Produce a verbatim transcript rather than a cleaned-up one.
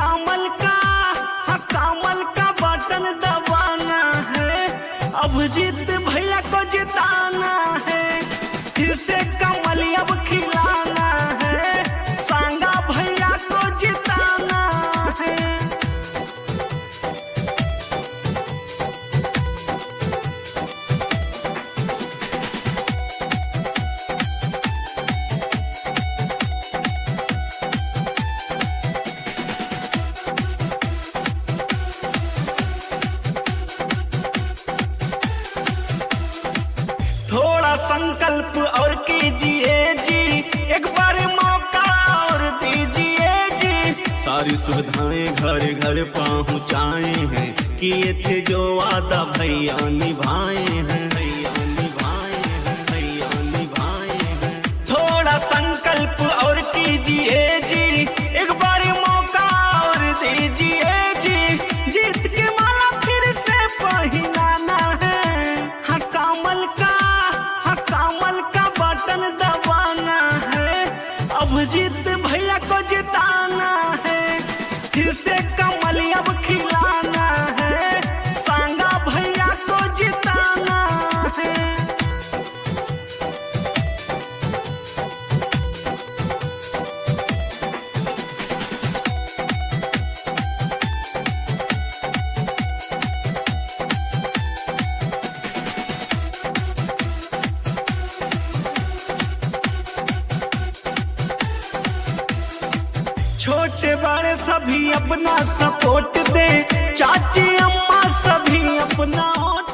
कमल का हर कमल का बटन दबाना है, अब जीत भैया को जिताना है, फिर से कमल अब खिलाना है, सांगा भैया को जिताना है। संकल्प और कीजिए जी, एक बार मौका और दीजिए जी। सारी सुविधाएं घर घर पहुँचाए हैं, किए थे जो वादा भैया निभाए हैं, भैया निभाए हैं, भैया निभाए हैं। थोड़ा संकल्प और कीजिए जी, एक बार मौका और दीजिए जी। जीत के माला फिर से पहनाना है, हर कमल का कमल का बटन दबाना है, अब जीत भैया को जिताना है, फिर से कमल अब खिलाना है, सांगा भैया को जिताना है। छोटे बड़े सभी अपना सपोर्ट दे, चाची अम्मा सभी अपना